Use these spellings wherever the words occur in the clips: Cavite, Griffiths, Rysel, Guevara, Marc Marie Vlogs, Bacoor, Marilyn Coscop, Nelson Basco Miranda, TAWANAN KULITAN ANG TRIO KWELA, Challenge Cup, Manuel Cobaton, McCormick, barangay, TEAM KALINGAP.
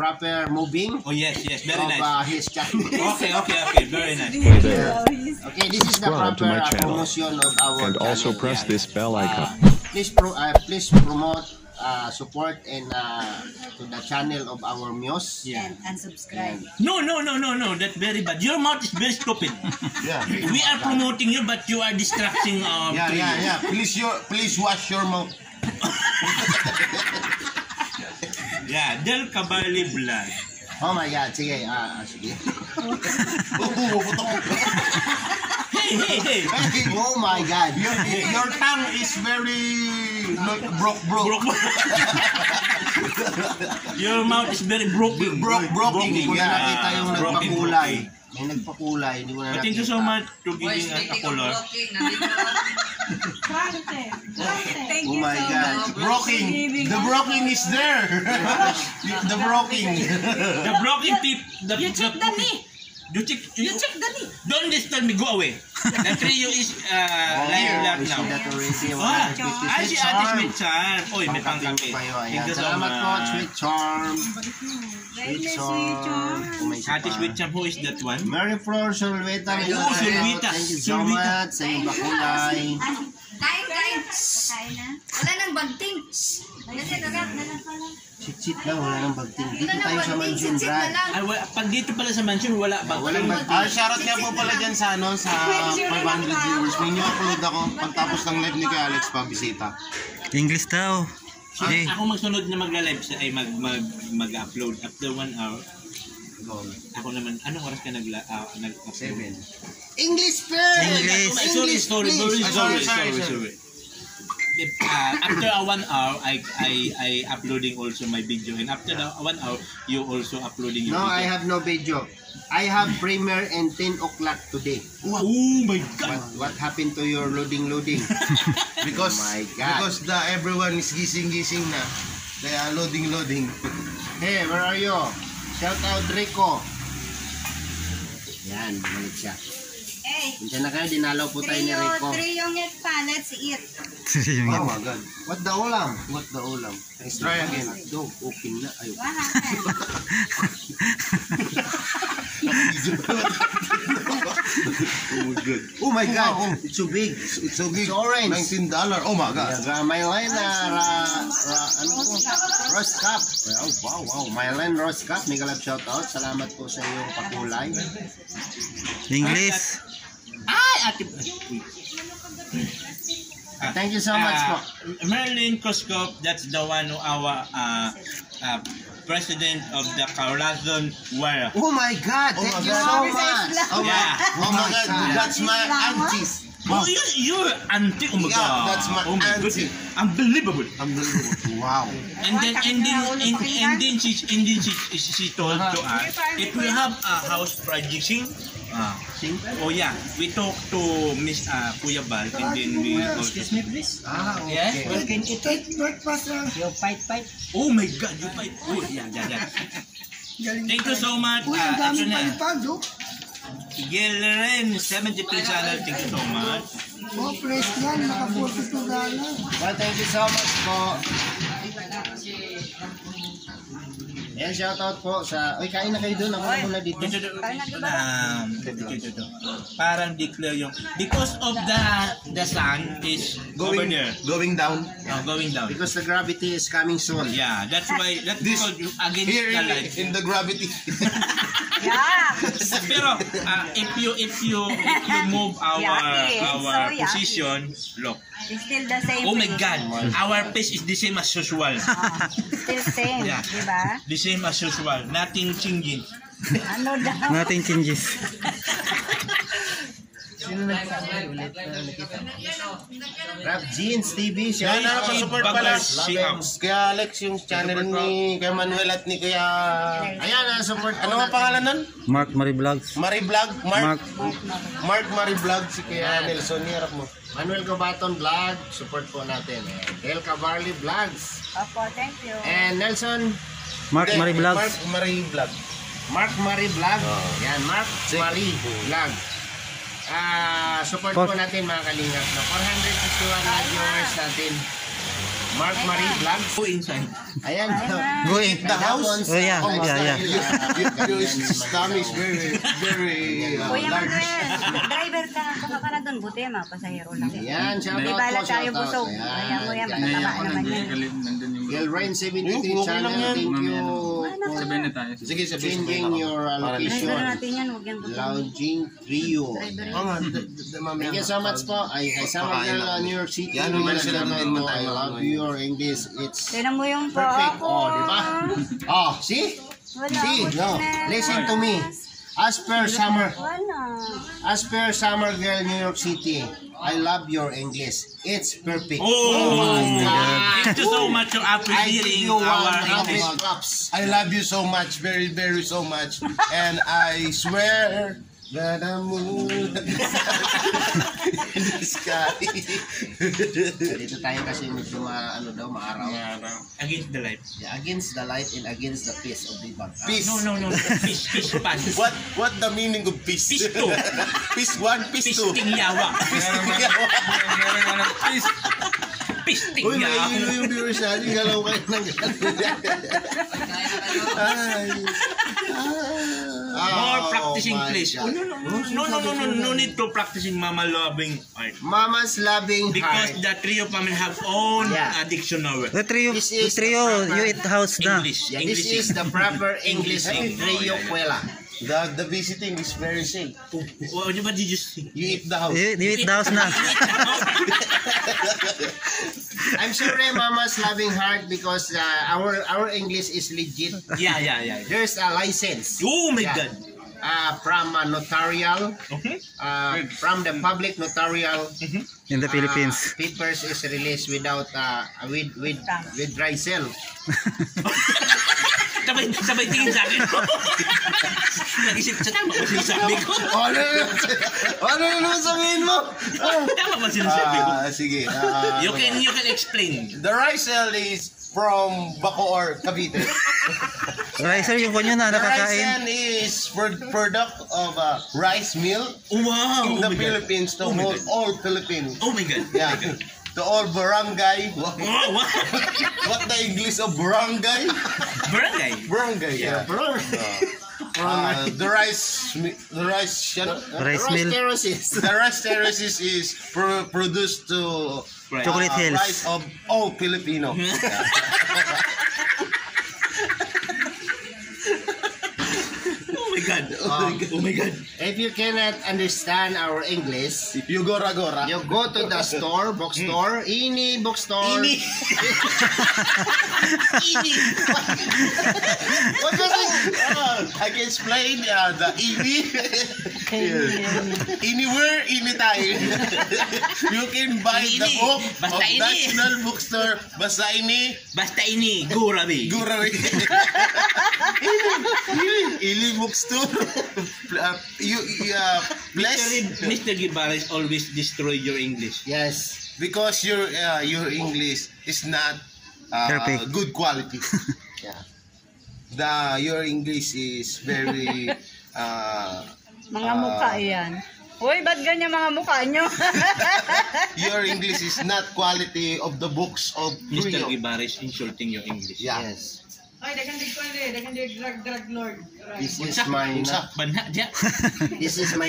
proper moving. Oh yes, yes, very nice. His channel. Okay, very nice. Okay, this is the proper promotion of our and channel. Also press this bell icon. Please promote, support and to the channel of our Muse. Yeah. And subscribe. No, that's very bad. Your mouth is very stupid. Yeah. We are promoting you, but you are distracting our. Yeah. Please wash your mouth. Yeah, Del Caballi blood. Oh my God, sige. Sige. Hey. Oh my God, your tongue is very broke. Your mouth is very broken. Nakita yung nagpakulay. May nagpakulay, hindi ko na nakita. Thank you so much to giving us a color. Thank you. Oh my God, broken. The broken is there. The broken tip. You check the knee. You check the knee. Don't disturb me. Go away. The trio is live now. Ah, si Ate Sweet Charm. Oy, may pangkape. Salamat po, Sweet Charm. Ate Sweet Charm, who is that one? Mary Flor, Solvita. Oh, Solvita. Thank you so much. Sa iba kulay. Kain na. Wala nang bagting. Sit-sit lang, wala nang bagting. Dito tayo sa mansion, Brad. Pag dito pala sa mansion, wala bagting. Shoutout niya po pala dyan sa 500 viewers. May nyo upload ako pagtapos ng live ni kay Alex pagbisita. English daw. Ako magsunod na magla-live ay mag-upload after 1 hour. Ako naman, anong oras ka nag-upload? 7. English, sorry. After 1 hour, I uploading also my video, and after 1 hour, you also uploading your video. No, I have no video. I have premiere and 10 o'clock today. Oh my God! What happened to your loading? Because oh my God. Because everyone is gising na. They are loading. Hey, where are you? Shout out Rico. Yan, balik siya. Diyan na kayo, dinalaw po tayo ni Rico. Triyong yet pa, let's eat. Oh my God. What the ulam? Let's try again. Dog, open na. Ayaw. Oh my God. It's so big. It's orange. $19. Oh my God. My line roast cup. Wow. My line roast cup. May galap shoutout. Salamat po sa iyong pakulay. English. Thank you so much po. Marilyn Coscop, that's the one who our president of the Carazon War. Oh my God, thank you so much. Oh my God, that's my aunties. Oh, you're auntie. Oh my God, that's my auntie. Unbelievable. Wow. And then she told to us, if we have a house project. Oh yeah, we talk to Miss Kuya Bal, and then we also... Excuse me please? Okay. We can eat breakfast now. You fight. Oh my God, you fight. Oh yeah. Thank you so much. Uy, ang dami palipad, oh. Miguel Ren, 70 pesos. Thank you so much. Oh, press yan, naka-40 na gala. Well, thank you so much po. Ayan, shoutout po sa... Uy, kain na kayo doon. Ako na muna dito. Parang declare yung... Because of the sun is going down. Because the gravity is coming soon. Yeah, that's why... That's because against the light. In the gravity. Yeah. Pero, if you move our position, look. It's still the same. Oh my God. Our pace is the same as usual. Still same, diba? The same as usual. Nothing changes. Ano daw? Nothing changes. Sino nagpapalay ulit? Rap Jeans TV. Yan na, pa-support pala. Kaya Alex yung channel ni kay Manuel at ni kaya... Ayan, na-support. Ano ang pangalan nun? Marc Marie Vlogs. Marc Marie Vlogs. Si kaya Nelson, nirap mo. Manuel Cobaton Vlog. Support po natin. Del Cavarli Vlogs. Opo, thank you. And Nelson... Marc Marie Vlog. Yan, Marc Marie Vlog. Support po natin mga Kalingap. 461 viewers natin. Marc Marie Vlogs. Go inside. Ayan. Go in the house. Oh, yeah. Oh, yeah, yeah. Your stomach is very large. Driver ka. Baka ka na doon. Buti yan, mga pasahero lang. Ayan. May bala tayo busog. Ayan, kuya. Matataba naman yan. Gelrain 73 channel. Thank you. Sabihin na tayo. Sige, sabihin. Changing your location. Launching Trio. Thank you so much po. I sama na New York City. Yan, I love your English. It's perfect. Oh, di ba? Oh, see? See? No. Listen to me. As per summer girl New York City, I love your English. It's perfect. Oh my God. Thank you so much for appreciating our English. I love you so much, very, very so much. And I swear that I'm moving in the sky. Dito tayo kasi medyo ano daw maaraw. Against the light. Yeah, against the light and against the peace of the bank. Peace. No. Peace pan. What the meaning of peace? Peace two. Peace one, peace two. Peace tingyawa. Peace. Peace tingyawa. Uy, may yung viewers na. Yung galaw kayo ng galaw. More practicing, please. No need to practicing mama loving art. Mama's loving because the trio family have own dictionary. The trio, you eat house na. This is the proper English Trio Kwela. The visiting is very safe. What did you say? You eat the house. You eat the house na. I'm sorry, Mama's loving heart because our English is legit. Yeah. There's a license. Oh my God. From a notarial, from the public notarial in the Philippines, papers is released without with dry cell. Sabay tingin sa akin. Nag-isip sa tama ba sinasabi ko? Ano sabihin mo? Tama ba sinasabi ko? Sige. You can explain. The Rysel is from Bacoor, Cavite. Rysel yung kanyo na nakakain. The Rysel is product of a rice mill in the Philippines to hold all Philippines. Oh my God. Yeah. To all barangay. What the English of barangay? Barangay. Yeah. The rice terraces is produced to chocolate hills. Rice of all Filipino. Oh my God. If you cannot understand our English, you go ragora. You go to the store, bookstore, ini bookstore. Ini. What was it? I can explain the ini. Anywhere, ini tayo. You can buy the book of national bookstore. Basta ini. Gurabi. Ini bookstore. Mr. Guevara always destroyed your English. Yes, because your English is not good quality. Yeah, your English is very. Mga mukha yan. Uy, ba't ganyan mga mukha nyo? Your English is not quality of the books of Mr. Guevara is insulting your English. Yes. Ay, they can dig drag lord. This is my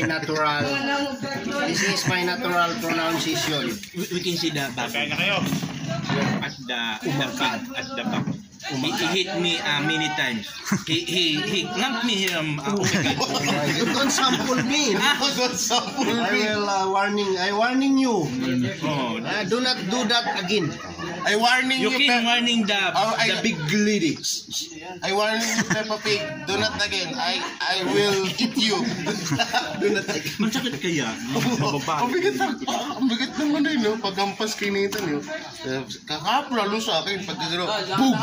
natural pronunciation. We can see the back. At the back. He hit me many times. He clamped me here. You don't sample me. I warning you. Do not do that again. I warning you. You keep warning the big lady. I warning you, Peppa Pig. Do not again. I will hit you. Do not again. Masakit kaya? Ang bigat naman na yun. Paghampas kinitan yun. Kakapulalo sa akin. Boom!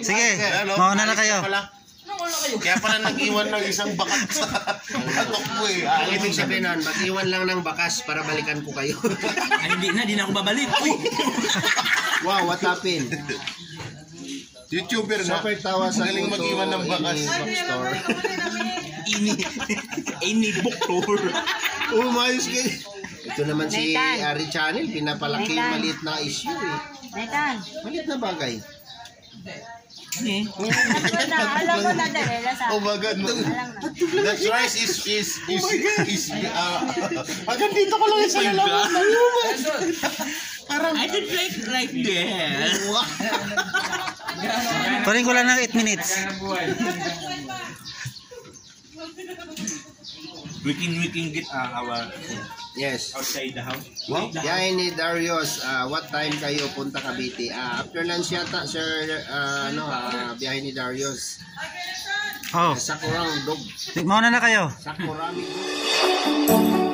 Sige, mauna na kayo. Kaya pala nag-iwan ng isang bakas sa atok ko eh. Ibig sabihin nun, mag-iwan lang ng bakas para balikan ko kayo. Hindi na ako babalik. Wow, what happened? YouTuber na. Magaling mag-iwan ng bakas. Ini book tour. Umayos kayo. Ito naman si Ari Channel, pinapalaki yung maliit na issue eh. Maliit na bagay. Alam mo na dahil sa oh my God. The rice is agad dito ko lang isa na lang. I did like there. Parin ko lang ng 8 minutes. We can get our yes outside the house. Well, yeah, ni Darius, what time kayo punta Cavite? After lunch yata, sir, biyahe ni Darius. Oh. Sakurang dog. Tignan na kayo. Sakurang.